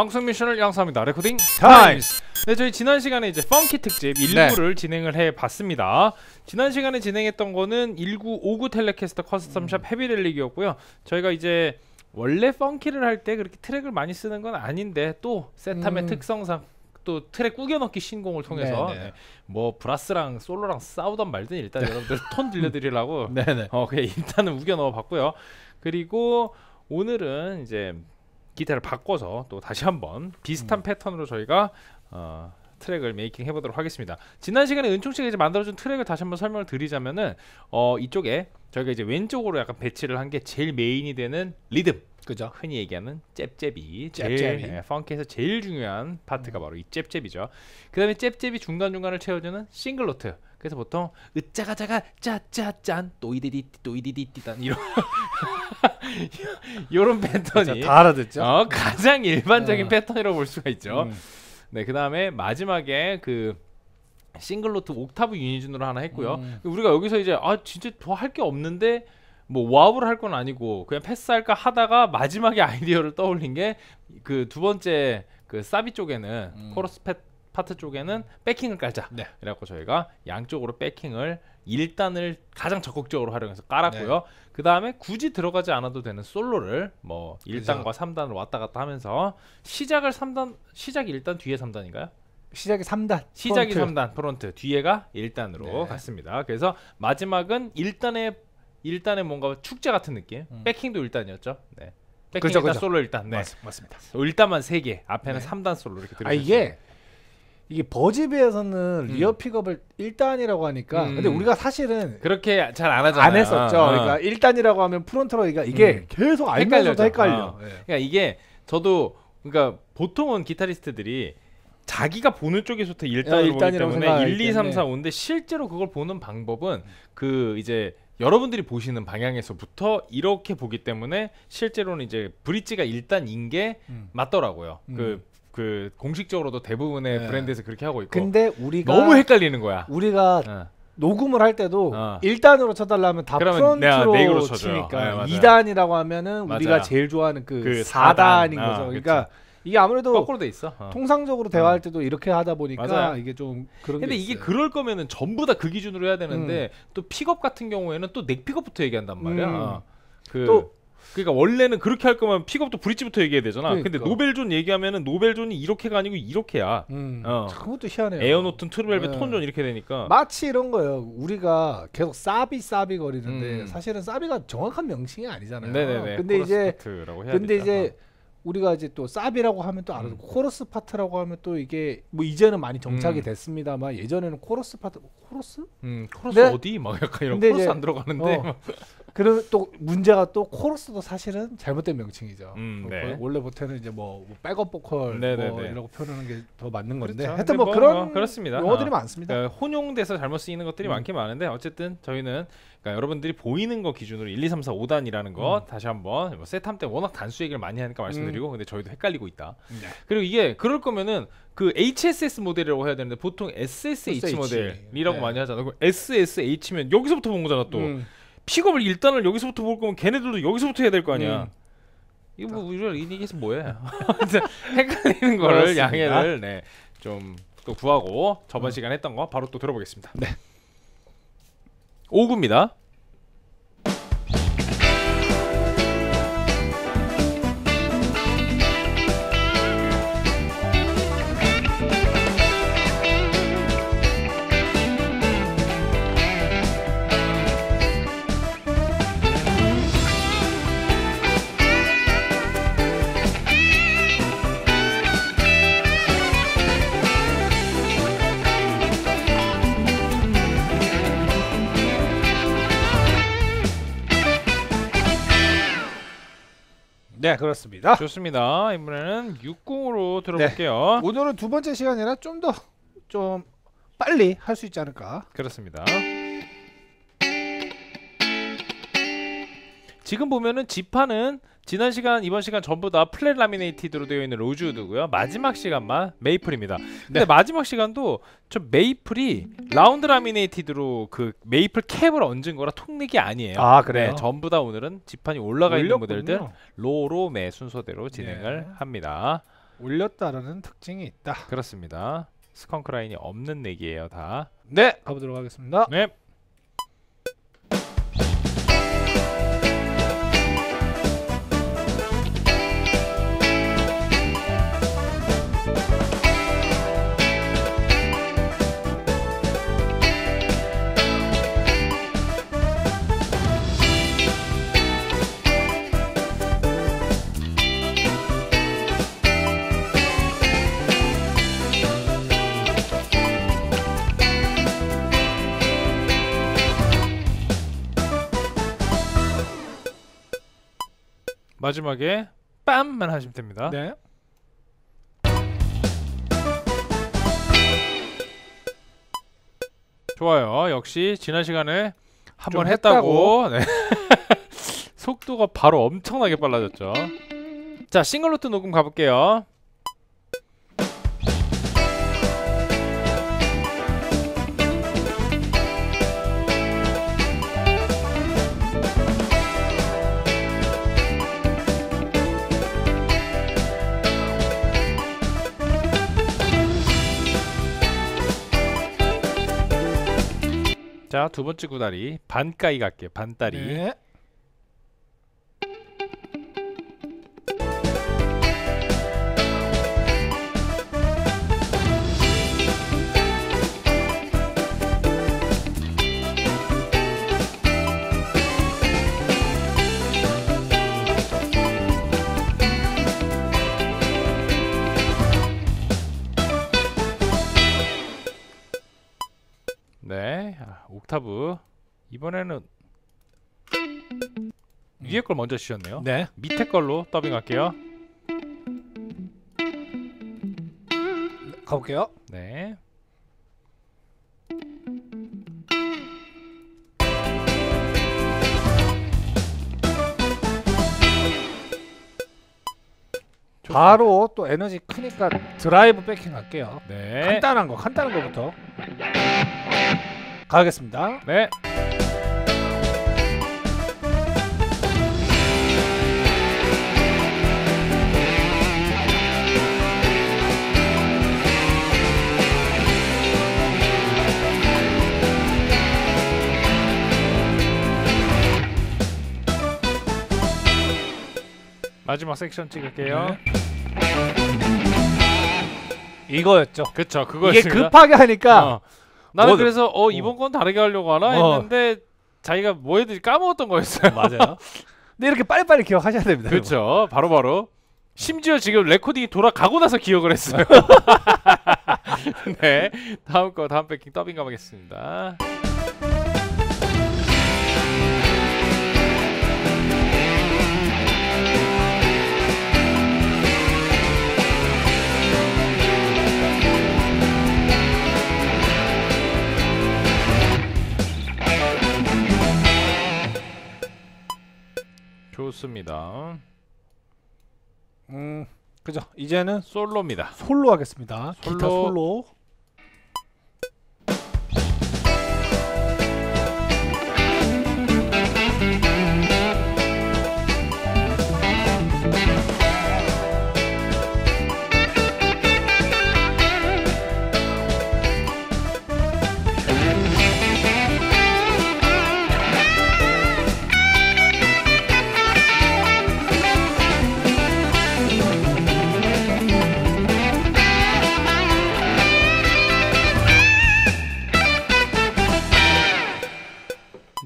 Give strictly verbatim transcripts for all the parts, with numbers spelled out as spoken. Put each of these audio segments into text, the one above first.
방송 미션을 양성합니다. 레코딩 타임스. 네, 저희 지난 시간에 이제 펑키 특집 일부를 네. 진행을 해봤습니다. 지난 시간에 진행했던 거는 천구백오십구 텔레캐스터 커스텀샵 음. 헤비렐릭이었고요. 저희가 이제 원래 펑키를 할 때 그렇게 트랙을 많이 쓰는 건 아닌데 또 세탐의 음. 특성상 또 트랙 꾸겨넣기 신공을 통해서 네네. 뭐 브라스랑 솔로랑 싸우던 말든 일단 여러분들 톤 들려드리려고 어, 그냥 일단은 우겨 넣어봤고요. 그리고 오늘은 이제 기타를 바꿔서 또 다시 한번 비슷한 음. 패턴으로 저희가 어, 트랙을 메이킹 해보도록 하겠습니다. 지난 시간에 은총씨가 이제 만들어준 트랙을 다시 한번 설명을 드리자면은 어, 이쪽에 저희가 이제 왼쪽으로 약간 배치를 한 게 제일 메인이 되는 리듬, 그죠? 흔히 얘기하는 잽잽이, 잽잽이. 제일, 예, 펑키에서 제일 중요한 파트가 음. 바로 이 잽잽이죠. 그 다음에 잽잽이 중간중간을 채워주는 싱글노트. 그래서 보통 으짜가짜가 짜짜짠 또이디디띠 또이디디띠 딴 이런 요런 패턴이 다 알아듣죠? 어, 가장 일반적인 어. 패턴이라고 볼 수가 있죠. 음. 네, 그 다음에 마지막에 그 싱글노트 옥타브 유니준으로 하나 했고요. 음. 우리가 여기서 이제 아 진짜 더 할 게 없는데 뭐 와우를 할 건 아니고 그냥 패스할까 하다가 마지막에 아이디어를 떠올린 게 그 두 번째 그 사비 쪽에는 음. 코러스 패, 파트 쪽에는 백킹을 깔자. 네. 그래갖고 저희가 양쪽으로 백킹을 일단을 가장 적극적으로 활용해서 깔았고요. 네. 그 다음에 굳이 들어가지 않아도 되는 솔로를 뭐 일 단과 그죠. 삼 단을 왔다 갔다 하면서 시작을 삼 단, 시작이 일 단 뒤에 삼 단인가요? 시작이 삼 단 시작이 프론트. 삼 단 프론트 뒤에가 일 단으로 네. 갔습니다. 그래서 마지막은 일 단의 일 단의 뭔가 축제 같은 느낌. 음. 백킹도 일 단이었죠. 네. 백킹 그죠, 일 단 그죠. 솔로 일 단. 네. 맞, 맞습니다. 일 단만 세 개 앞에는 네. 삼 단 솔로 이렇게 들으셨어요. 아, 이게 이게 버즈비에서는 음. 리어 픽업을 일 단이라고 하니까 음. 근데 우리가 사실은 그렇게 잘 안 하잖아요. 안 했었죠. 어. 그러니까 일 단이라고 하면 프론트로 이게 음. 계속 알면서도 헷갈려. 어. 네. 그러니까 이게 저도 그러니까 보통은 기타리스트들이 자기가 보는 쪽에서부터 일 단으로 보기 때문에 일, 이, 삼, 사, 오인데 실제로 그걸 보는 방법은 그 이제 여러분들이 보시는 방향에서부터 이렇게 보기 때문에 실제로는 이제 브릿지가 일 단인 게 음. 맞더라고요. 음. 그, 그 공식적으로도 대부분의 네. 브랜드에서 그렇게 하고 있고. 근데 우리가 너무 헷갈리는 거야. 우리가 어. 녹음을 할 때도 어. 일 단으로 쳐달라면 다 프론트로 치니까 네, 이 단이라고 하면은 맞아요. 우리가 제일 좋아하는 그, 그 사 단인 어, 거죠. 그러니까. 그치. 이게 아무래도 거꾸로 돼 있어. 어. 통상적으로 대화할 때도 이렇게 하다 보니까 맞아요. 이게 좀 그런. 근데 게 이게 있어요. 그럴 거면은 전부 다 그 기준으로 해야 되는데 음. 또 픽업 같은 경우에는 또 넥 픽업부터 얘기한단 말이야. 음. 어. 그 또 그러니까 원래는 그렇게 할 거면 픽업도 브릿지부터 얘기해야 되잖아. 그러니까. 근데 노벨존 얘기하면은 노벨존이 이렇게가 아니고 이렇게야. 음. 어. 그것도 희한해요. 에어노튼, 트루벨벳, 네. 톤존 이렇게 되니까. 마치 이런 거예요. 우리가 계속 사비 사비 거리는데 음. 사실은 사비가 정확한 명칭이 아니잖아요. 네네네. 근데 이제 근데 되잖아. 이제 우리가 이제 또 사비라고 하면 또 알아듣고 음. 코러스 파트라고 하면 또 이게 뭐 이제는 많이 정착이 음. 됐습니다만 예전에는 코러스 파트 코러스? 음 코러스 근데, 어디? 막 약간 이런 코러스 이제, 안 들어가는데 어, 그런 또 문제가 또 코러스도 사실은 잘못된 명칭이죠. 음, 네. 원래 보태는 이제 뭐, 뭐 백업 보컬 네, 뭐 네, 네. 이라고 표현하는 게 더 맞는 건데 그렇죠. 하여튼 뭐, 뭐 그런 뭐, 그렇습니다. 용어들이 어, 많습니다. 그러니까 혼용돼서 잘못 쓰이는 것들이 음. 많긴 많은데 어쨌든 저희는 그러니까 여러분들이 보이는 거 기준으로 일, 이, 삼, 사, 오 단이라는 거 음. 다시 한번 뭐 세탐 때 워낙 단수 얘기를 많이 하니까 말씀드리고 음. 근데 저희도 헷갈리고 있다. 네. 그리고 이게 그럴 거면은 그 에이치에스에스 모델이라고 해야 되는데 보통 에스에스에이치 모델이라고 네. 많이 하잖아. 그럼 에스에스에이치면 여기서부터 본 거잖아 또. 음. 픽업을 일단을 여기서부터 볼 거면 걔네들도 여기서부터 해야 될 거 아니야. 음. 이거 뭐 우리가 이 얘기해서 뭐해. 헷갈리는 거를 양해를 네. 좀 또 구하고 저번 음. 시간에 했던 거 바로 또 들어보겠습니다. 네. 오 구입니다. 네, 그렇습니다. 좋습니다. 이번에는 육공으로 들어볼게요. 네. 오늘은 두 번째 시간이라 좀 더 좀 빨리 할 수 있지 않을까. 그렇습니다. 지금 보면은 지판은 지난 시간, 이번 시간 전부 다 플랫 라미네이티드로 되어 있는 로즈우드고요. 마지막 시간만 메이플입니다. 근데 네. 마지막 시간도 저 메이플이 라운드 라미네이티드로 그 메이플 캡을 얹은 거라 통내기 아니에요. 아 그래요? 네, 전부 다 오늘은 지판이 올라가 올렸군요. 있는 모델들 로로 매 순서대로 진행을 네. 합니다. 올렸다라는 특징이 있다. 그렇습니다. 스컹크 라인이 없는 렉이에요 다. 네, 가보도록 하겠습니다. 네. 마지막에 빰만 하시면 됩니다. 네. 좋아요. 역시 지난 시간에 한번 했다고, 했다고. 네. 속도가 바로 엄청나게 빨라졌죠. 자, 싱글노트 녹음 가볼게요. 자, 두 번째 구다리 반가이 갈게요. 반다리. 네. 네, 아, 옥타브 이번에는 음. 위에 걸 먼저 치셨네요. 네, 밑에 걸로 더빙할게요. 가볼게요. 네. 바로 또 에너지 크니까 드라이브 백킹 할게요. 네. 간단한 거, 간단한 거부터 가겠습니다. 네. 마지막 섹션 찍을게요. 네. 이거였죠. 그쵸, 그거였습니다. 이게 급하게 하니까 어. 나는 어, 그래서 어, 어 이번 건 다르게 하려고 하나 했는데 어. 자기가 뭐 했는지 까먹었던 거였어요. 맞아요. 근데 이렇게 빨리빨리 기억하셔야 됩니다. 그렇죠. 바로바로. 심지어 지금 레코딩이 돌아가고 나서 기억을 했어요. 네, 다음 거 다음 백킹 더빙 가보겠습니다. 좋습니다. 음, 그죠. 이제는 솔로입니다. 솔로 하겠습니다. 솔로. 기타 솔로.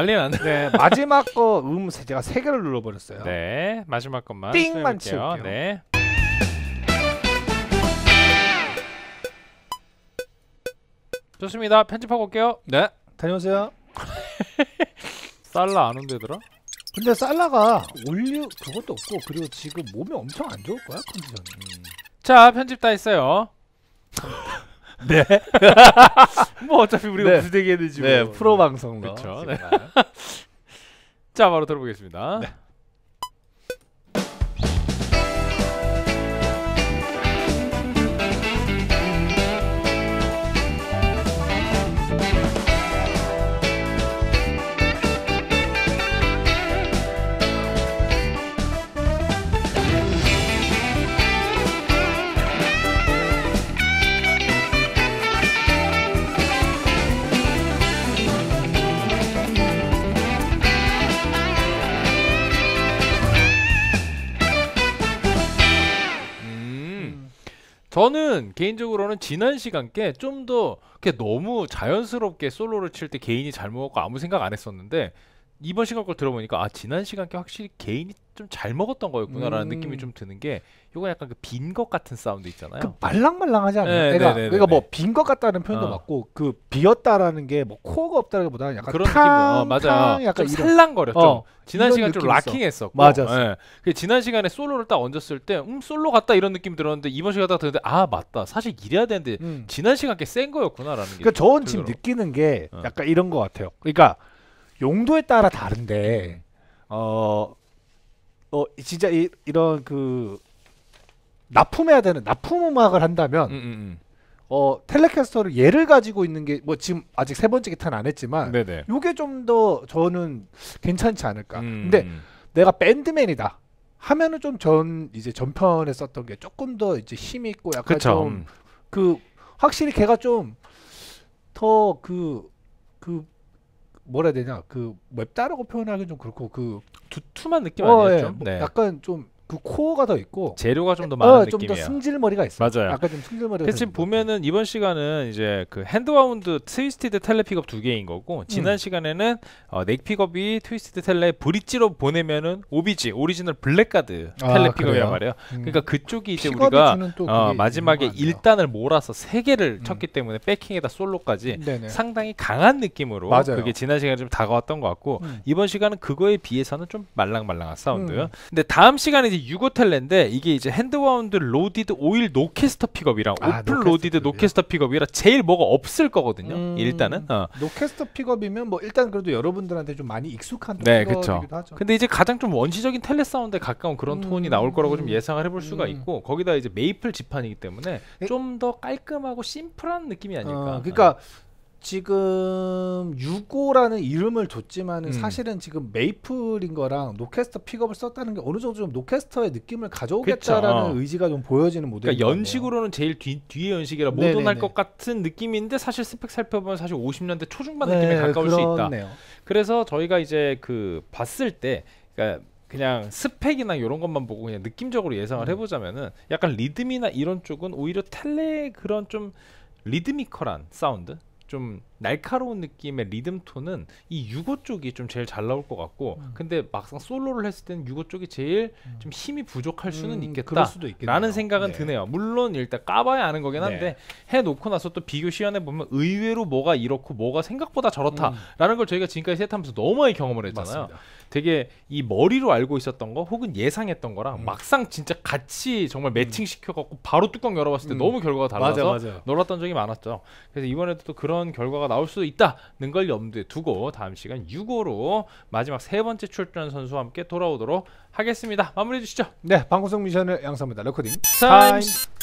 난리 났네. 네, 마지막 거 음 제가 세 개를 눌러버렸어요. 네, 마지막 것만 띵만 치울게요. 네. 좋습니다. 편집하고 올게요. 네, 다녀오세요. 살라 안 온대더라? 근데 살라가 올류 그것도 없고 그리고 지금 몸이 엄청 안 좋을 거야 컨디션이. 자, 편집 다 했어요. 네. 뭐 어차피 우리가 무슨 네. 얘기했는지 네, 뭐. 프로 방송 그렇죠. 네. 자, 바로 들어보겠습니다. 네. 저는 개인적으로는 지난 시간께 좀 더 너무 자연스럽게 솔로를 칠 때 개인이 잘 먹었고 아무 생각 안 했었는데, 이번 시간 걸 들어보니까 아 지난 시간께 확실히 개인이 좀 잘 먹었던 거였구나라는 음. 느낌이 좀 드는 게, 요거 약간 그 빈 것 같은 사운드 있잖아요. 그 말랑말랑하지 않아요? 네, 그러니까 뭐 빈 것 같다는 표현도 어. 맞고, 그 비었다라는 게 뭐 코어가 없다기보다는 약간 그런 탕, 느낌. 어, 맞아. 탕, 약간 좀 살랑거렸죠. 어, 지난 시간 좀 락킹했었고. 맞아. 예. 지난 시간에 솔로를 딱 얹었을 때 음 솔로 같다 이런 느낌 들었는데, 이번 시간 딱 들었는데 아 맞다. 사실 이래야 되는데 음. 지난 시간께 센 거였구나라는 게. 그러니까 저는 지금 느끼는 게 어. 약간 이런 것 같아요. 그러니까 용도에 따라 다른데 어. 어 진짜 이, 이런 그 납품해야 되는 납품 음악을 한다면 음, 음, 음. 어 텔레캐스터를 예를 가지고 있는 게 뭐 지금 아직 세 번째 기타는 안 했지만 네네. 요게 좀 더 저는 괜찮지 않을까. 음, 근데 음. 내가 밴드맨이다 하면은 좀 전 이제 전편에 썼던 게 조금 더 이제 힘이 있고 약간 좀 그 확실히 걔가 좀 더 그 그 뭐라 해야 되냐, 그 맵다라고 표현하기는 좀 그렇고 그 두툼한 느낌 어, 아니었죠? 예. 네. 약간 좀 그 코어가 더 있고 재료가 좀 더 많은 어, 느낌이에요. 좀 더 승질머리가 있어요. 맞아요. 약간 좀 승질머리가. 지금 보면은 이번 시간은 이제 그 핸드와운드 트위스티드 텔레 픽업 두 개인 거고, 지난 음. 시간에는 어, 넥 픽업이 트위스티드 텔레 브릿지로 보내면은 오비지 오리지널 블랙 가드 텔레 아, 픽업이란 말이에요. 음. 그러니까 그쪽이 이제 우리가 어, 마지막에 일 단을 몰아서 세 개를 음. 쳤기 때문에 백킹에다 솔로까지 네네. 상당히 강한 느낌으로 맞아요. 그게 지난 시간에 좀 다가왔던 것 같고 음. 이번 시간은 그거에 비해서는 좀 말랑말랑한 사운드요. 음. 근데 다음 시간에 유고텔레인데, 이게 이제 핸드와운드 로디드 오일 노캐스터 픽업이랑 아, 오플 노캐스터 로디드 픽업이요? 노캐스터 픽업이라 제일 뭐가 없을 거거든요. 음, 일단은 어. 노캐스터 픽업이면 뭐 일단 그래도 여러분들한테 좀 많이 익숙한 네, 그렇죠. 근데 이제 가장 좀 원시적인 텔레 사운드에 가까운 그런 음, 톤이 나올 거라고 음, 좀 예상을 해볼 음. 수가 있고, 거기다 이제 메이플 지판이기 때문에 좀 더 깔끔하고 심플한 느낌이 아닐까. 어, 그러니까 어. 지금 유고라는 이름을 줬지만은 음. 사실은 지금 메이플인 거랑 노캐스터 픽업을 썼다는 게 어느 정도 좀 노캐스터의 느낌을 가져오겠다라는 그쵸. 의지가 좀 보여지는 모델. 그러니까 연식으로는 제일 뒤, 뒤에 연식이라 못 원할 것 같은 느낌인데, 사실 스펙 살펴보면 사실 오십 년대 초중반 네네, 느낌에 가까울 그렇네요. 수 있다. 그래서 저희가 이제 그 봤을 때 그러니까 그냥 스펙이나 이런 것만 보고 그냥 느낌적으로 예상을 해보자면은 약간 리듬이나 이런 쪽은 오히려 텔레 그런 좀 리드미컬한 사운드, 좀 날카로운 느낌의 리듬 톤은 이 유고 쪽이 좀 제일 잘 나올 것 같고 음. 근데 막상 솔로를 했을 때는 유고 쪽이 제일 음. 좀 힘이 부족할 수는 음, 있겠다라는 생각은 네. 드네요. 물론 일단 까봐야 아는 거긴 한데 네. 해놓고 나서 또 비교 시연해 보면 의외로 뭐가 이렇고 뭐가 생각보다 저렇다라는 음. 걸 저희가 지금까지 세트하면서 너무 많이 경험을 했잖아요. 맞습니다. 되게 이 머리로 알고 있었던 거 혹은 예상했던 거랑 음. 막상 진짜 같이 정말 매칭시켜갖고 바로 뚜껑 열어봤을 때 음. 너무 결과가 달라서 맞아, 맞아. 놀랐던 적이 많았죠. 그래서 이번에도 또 그런 결과가 나올 수도 있다는 걸 염두에 두고 다음 시간 유고로 마지막 세 번째 출전 선수와 함께 돌아오도록 하겠습니다. 마무리해 주시죠. 네, 방구석 미션을 양성합니다. 레코딩 타임스.